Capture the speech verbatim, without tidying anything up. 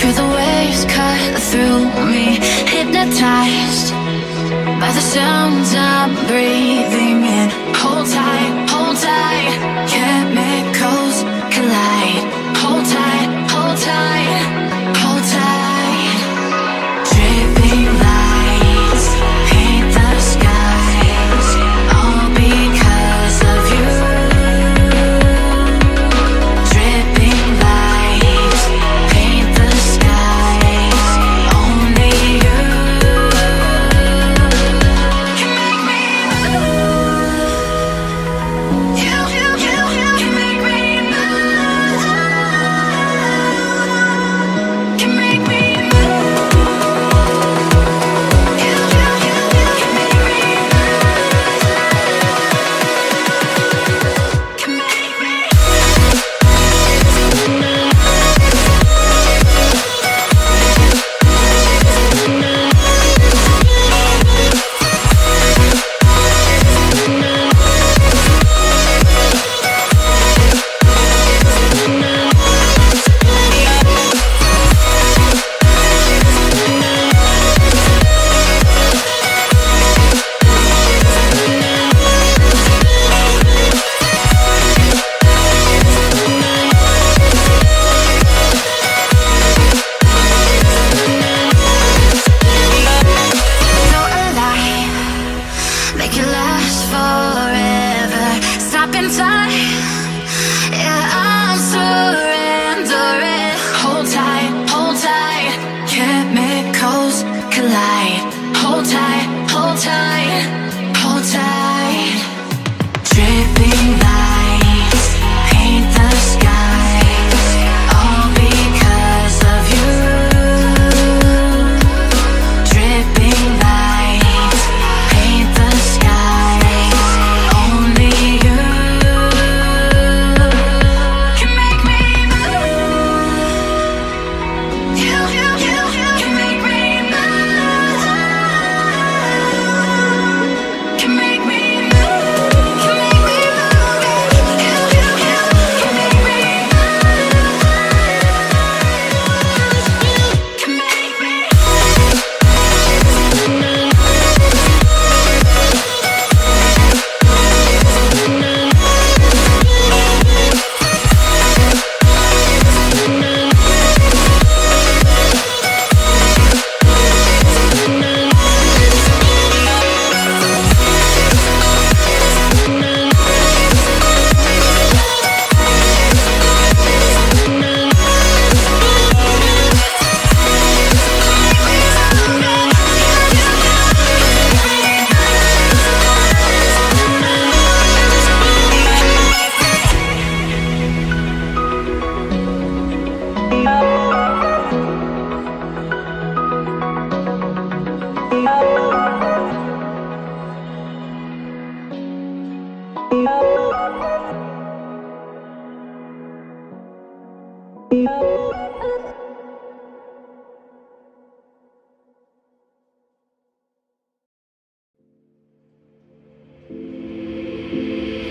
Feel the waves cut through me, hypnotized by the sounds I'm breathing in. Hold tight, hold tight, chemicals collide. Hold tight, hold tight, hold tight. Dripping lights paint the skies, all because of you. Dripping lights